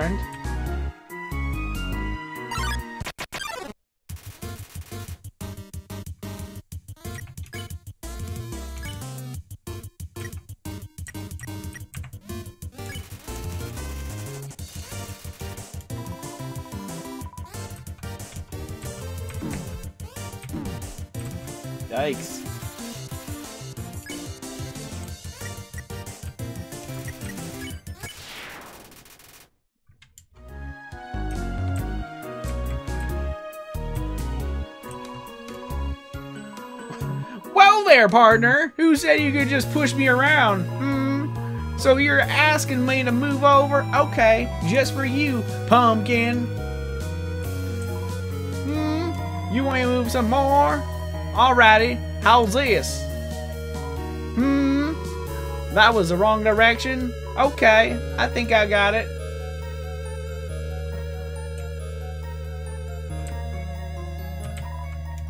And yikes. Well there, partner! Who said you could just push me around? So you're asking me to move over? Okay, just for you, pumpkin. You want to move some more? Alrighty, how's this? That was the wrong direction? Okay, I think I got it.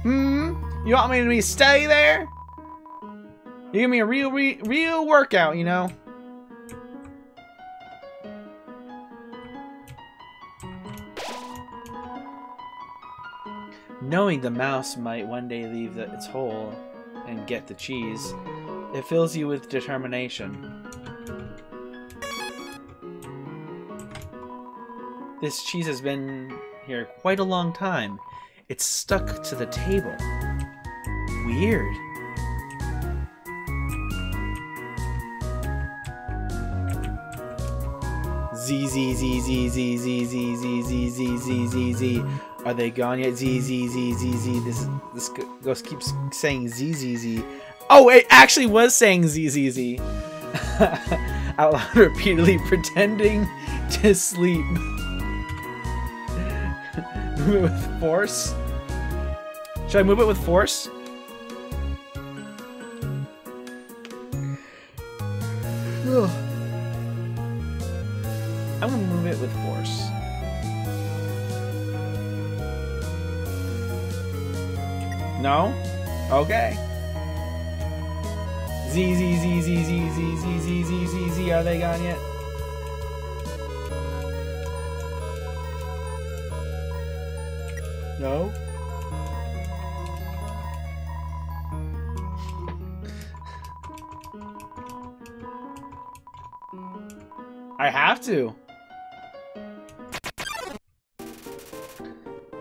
You want me to stay there? You give me a real workout, you know? Knowing the mouse might one day leave its hole and get the cheese, it fills you with determination. This cheese has been here quite a long time. It's stuck to the table. Weird. Z z z z z z z z z z z z z. Are they gone yet? Z z z z z. This ghost keeps saying z z z. Oh, it actually was saying z z z. Out loud, repeatedly, pretending to sleep with force. Should I move it with force? Ugh. I'm gonna move it with force. No? Okay. Z z z z z z z z z z z. Are they gone yet? No. I have to.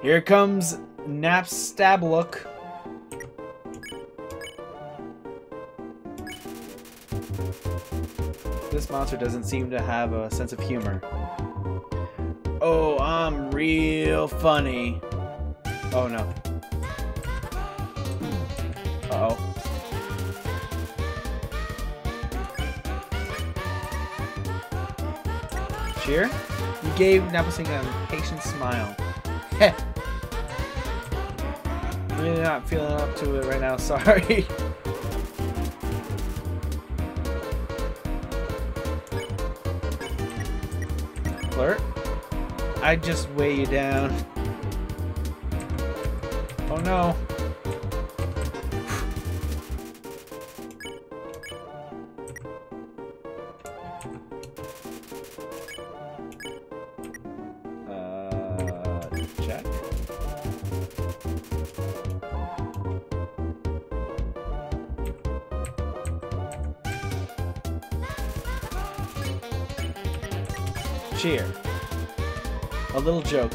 Here comes Napstablook. This monster doesn't seem to have a sense of humor. Oh, I'm real funny. Oh no. Uh-oh. Cheer? You gave Napsing a patient smile. Heh. Really not feeling up to it right now, sorry. Flirt? I just weigh you down. Oh no. Check. Cheer. A little joke.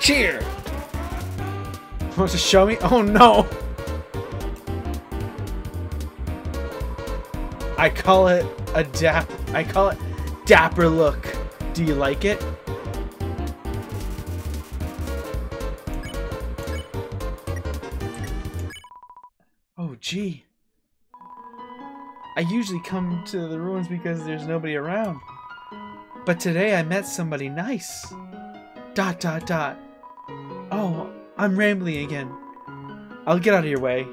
Cheer! You want to show me? Oh no! I call it dapper look. Do you like it? Oh gee. I usually come to the ruins because there's nobody around. But today I met somebody nice. ... Oh, I'm rambling again. I'll get out of your way.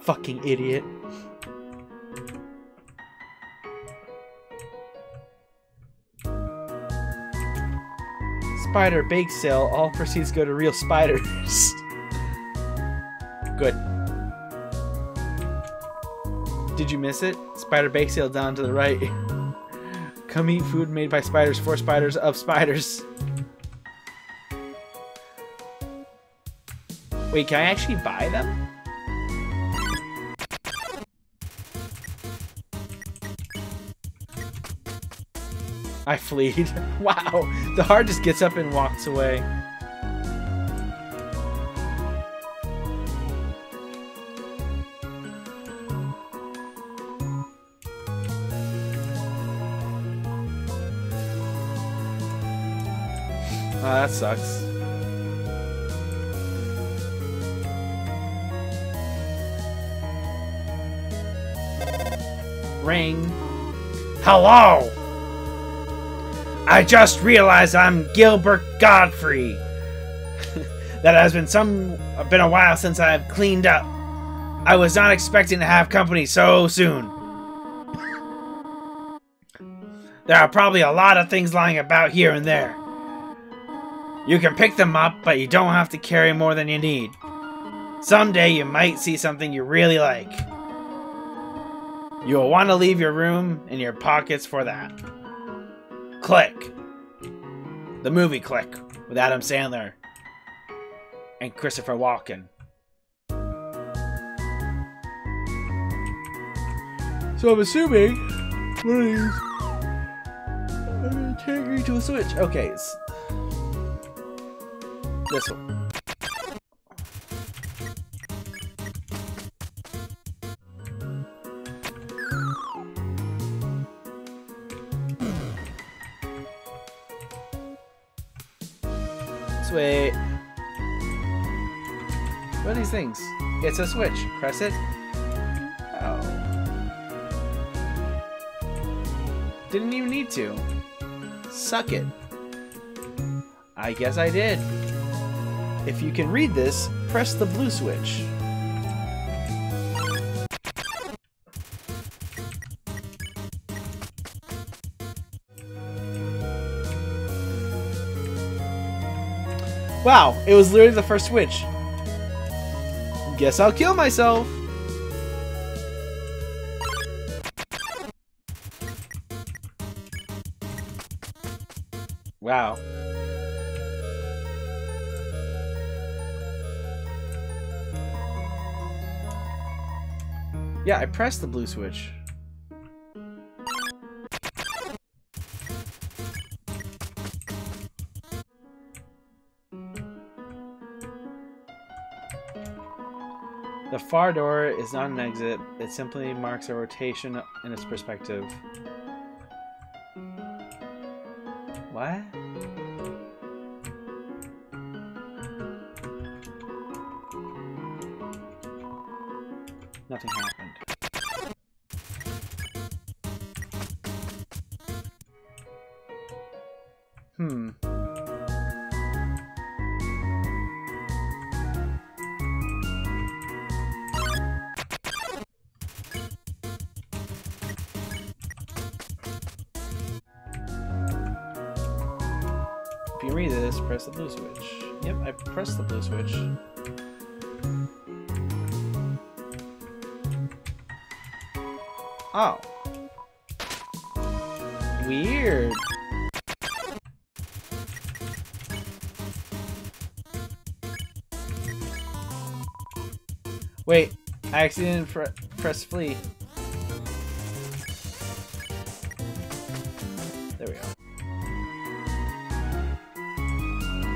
Fucking idiot. Spider bake sale. All proceeds go to real spiders. Good. Did you miss it? Spider bake sale down to the right. Come eat food made by spiders, for spiders, of spiders. Wait, can I actually buy them? I fleed. Wow. The heart just gets up and walks away. Oh, that sucks. Ring. Hello! I just realized I'm Gilbert Godfrey. That has been a while since I've cleaned up. I was not expecting to have company so soon. There are probably a lot of things lying about here and there. You can pick them up, but you don't have to carry more than you need. Someday you might see something you really like. You'll want to leave your room and your pockets for that. Click. The movie Click with Adam Sandler and Christopher Walken. So I'm assuming one of these I'm gonna take you to a switch. Okay, it's this one. Wait. What are these things? It's a switch. Press it. Oh. Didn't even need to. Suck it. I guess I did. If you can read this, press the blue switch. Wow, it was literally the first switch. Guess I'll kill myself. Wow. Yeah, I pressed the blue switch. The far door is not an exit. It simply marks a rotation in its perspective. What? Nothing happened. Hmm. Read this, press the blue switch. Yep, I pressed the blue switch. Oh. Weird. Wait, I actually didn't press flee. There we go.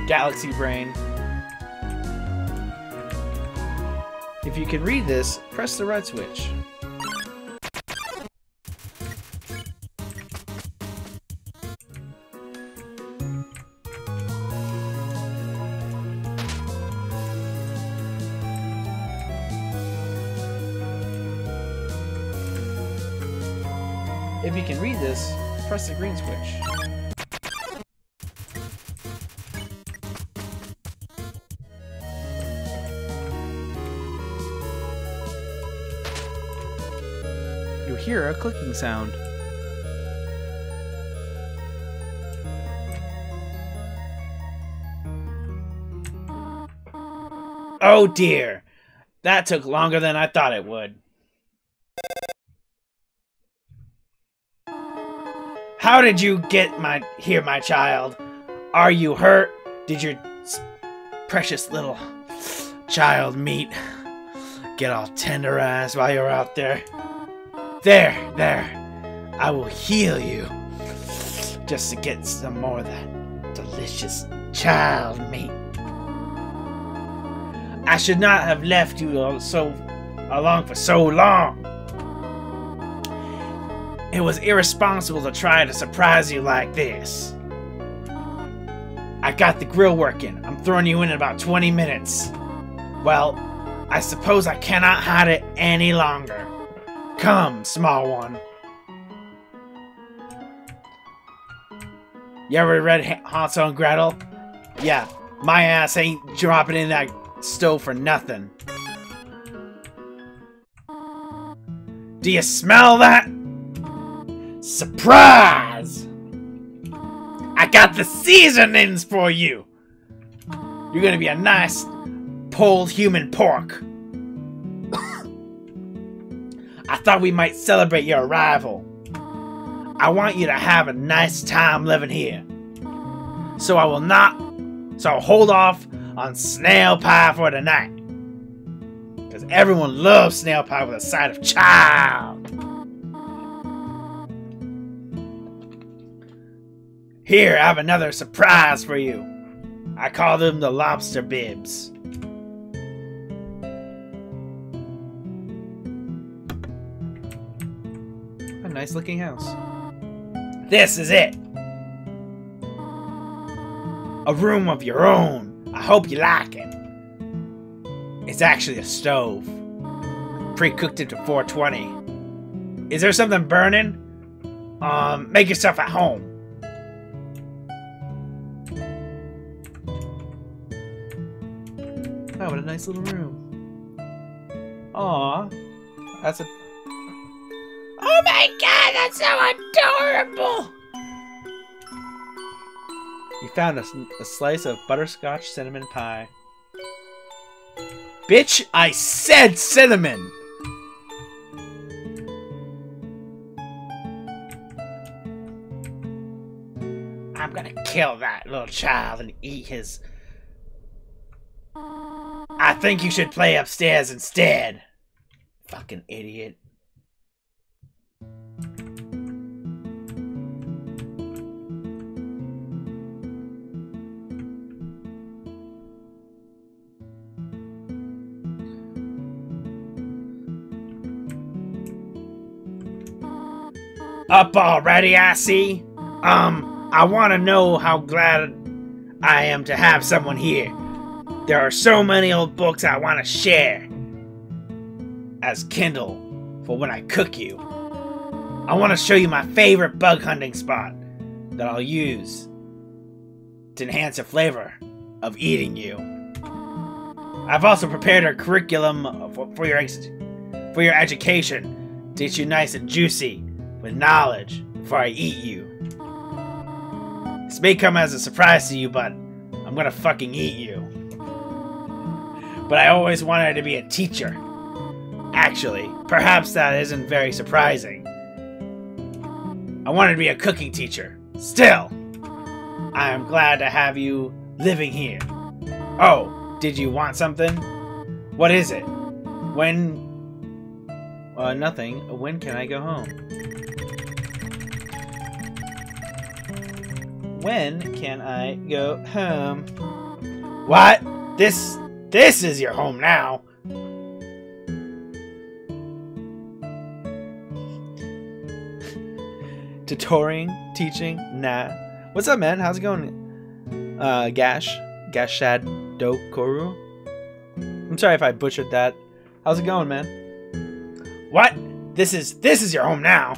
Galaxy brain. If you can read this, press the red switch. If you can read this, press the green switch. You hear a clicking sound. Oh dear! That took longer than I thought it would. How did you get here, my child? Are you hurt? Did your precious little child meat get all tenderized while you're out there? There. I will heal you just to get some more of that delicious child meat. I should not have left you so along for so long. It was irresponsible to try to surprise you like this. I got the grill working. I'm throwing you in about 20 minutes. Well, I suppose I cannot hide it any longer. Come, small one. You ever read Hansel and Gretel? Yeah, my ass ain't dropping in that stove for nothing. Do you smell that? Surprise! I got the seasonings for you! You're gonna be a nice, pulled human pork. I thought we might celebrate your arrival. I want you to have a nice time living here. So I'll hold off on snail pie for tonight. Because everyone loves snail pie with a side of child. Here, I have another surprise for you. I call them the lobster bibs. A nice looking house. This is it. A room of your own. I hope you like it. It's actually a stove. Pre-cooked it to 420. Is there something burning? Make yourself at home. Oh, what a nice little room. Aw. That's a... Oh my god, that's so adorable! You found a slice of butterscotch cinnamon pie. Bitch, I said cinnamon! I'm gonna kill that little child and eat his... I think you should play upstairs instead. Fucking idiot. Up already, I see. I want to know how glad I am to have someone here. There are so many old books I want to share as Kindle for when I cook you. I want to show you my favorite bug hunting spot that I'll use to enhance the flavor of eating you. I've also prepared a curriculum for your education to get you nice and juicy with knowledge before I eat you. This may come as a surprise to you, but I'm gonna fucking eat you. But I always wanted to be a teacher. Actually, perhaps that isn't very surprising. I wanted to be a cooking teacher. Still, I am glad to have you living here. Oh, did you want something? What is it? When... nothing. When can I go home? When can I go home? What? This is your home now! Tutoring? Teaching? Nah. What's up, man? How's it going? Gashadokoru? I'm sorry if I butchered that. How's it going, man? What? This is your home now!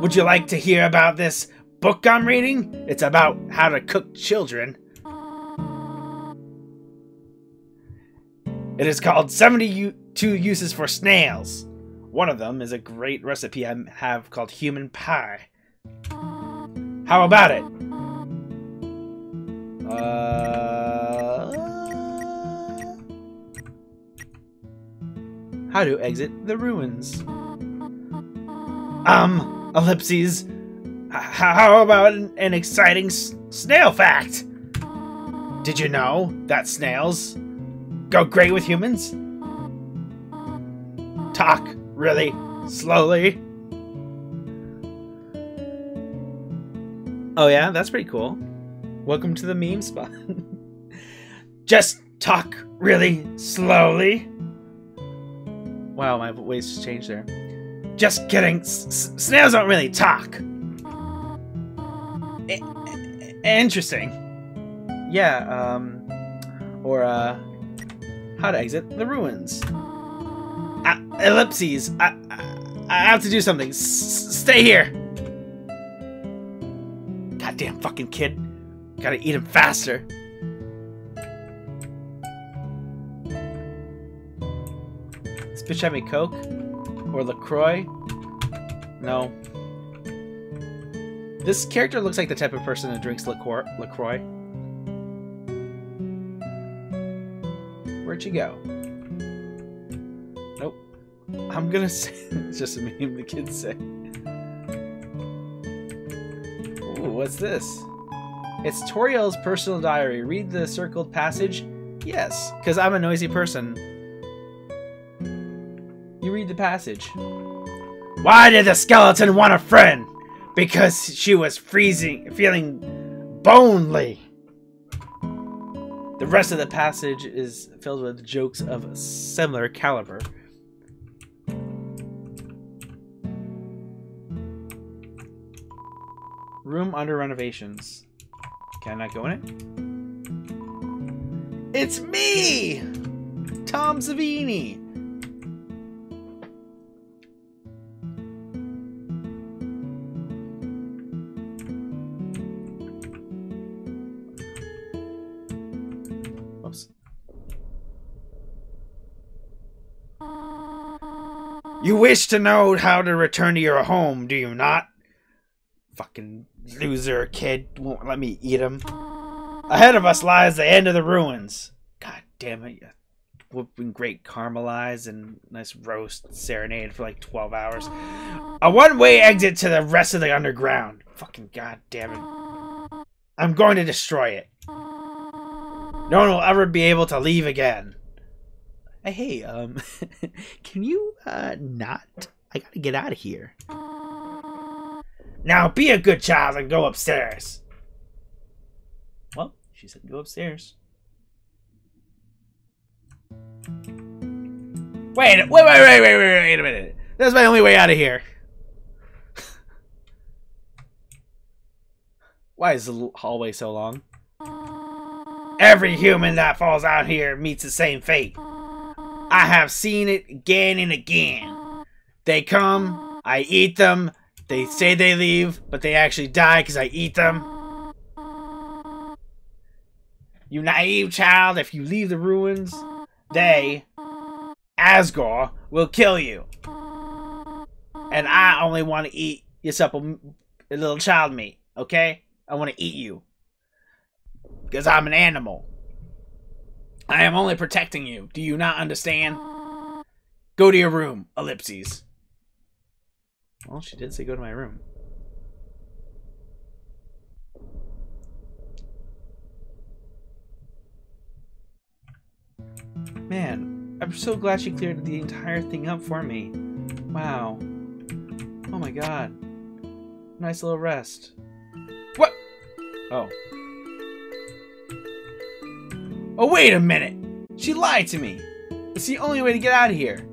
Would you like to hear about this book I'm reading? It's about how to cook children. It is called 72 Uses for Snails. One of them is a great recipe I have called Human Pie. How about it? How to exit the ruins. Ellipses. How about an exciting snail fact? Did you know that snails go great with humans? Talk really slowly. Oh yeah, that's pretty cool. Welcome to the meme spot. Just talk really slowly. Wow, my voice just changed there. Just kidding. Snails don't really talk. Interesting. Yeah, how to exit the ruins. Ellipses. I have to do something. Stay here. Goddamn fucking kid. Gotta eat him faster. This bitch had me Coke? Or LaCroix? No. This character looks like the type of person that drinks LaCroix. Where'd you go? Nope. I'm gonna say... It's just a meme the kids say. Ooh, what's this? It's Toriel's personal diary. Read the circled passage? Yes, because I'm a noisy person. You read the passage. Why did the skeleton want a friend? Because she was freezing, feeling bonely. The rest of the passage is filled with jokes of similar caliber. Room under renovations. Can I go in it? It's me! Tom Savini! Oops. You wish to know how to return to your home, do you not? Fucking loser kid won't let me eat him. Ahead of us lies the end of the ruins. God damn it. Whooping great caramelized and nice roast serenade for like 12 hours. A one-way exit to the rest of the underground. Fucking god damn it. I'm going to destroy it. No one will ever be able to leave again. Hey, can you not? I gotta get out of here. Now be a good child and go upstairs. Well, she said go upstairs. Wait a minute. That's my only way out of here. Why is the hallway so long? Every human that falls out here meets the same fate. I have seen it again and again. They come, I eat them. They say they leave, but they actually die because I eat them. You naive child, if you leave the ruins, they, Asgore, will kill you. And I only want to eat your supple little child meat, okay? I want to eat you. Because I'm an animal. I am only protecting you. Do you not understand? Go to your room, ellipses. Well, she did say go to my room. Man, I'm so glad she cleared the entire thing up for me. Wow. Oh my god. Nice little rest. What? Oh. Oh, wait a minute! She lied to me! It's the only way to get out of here.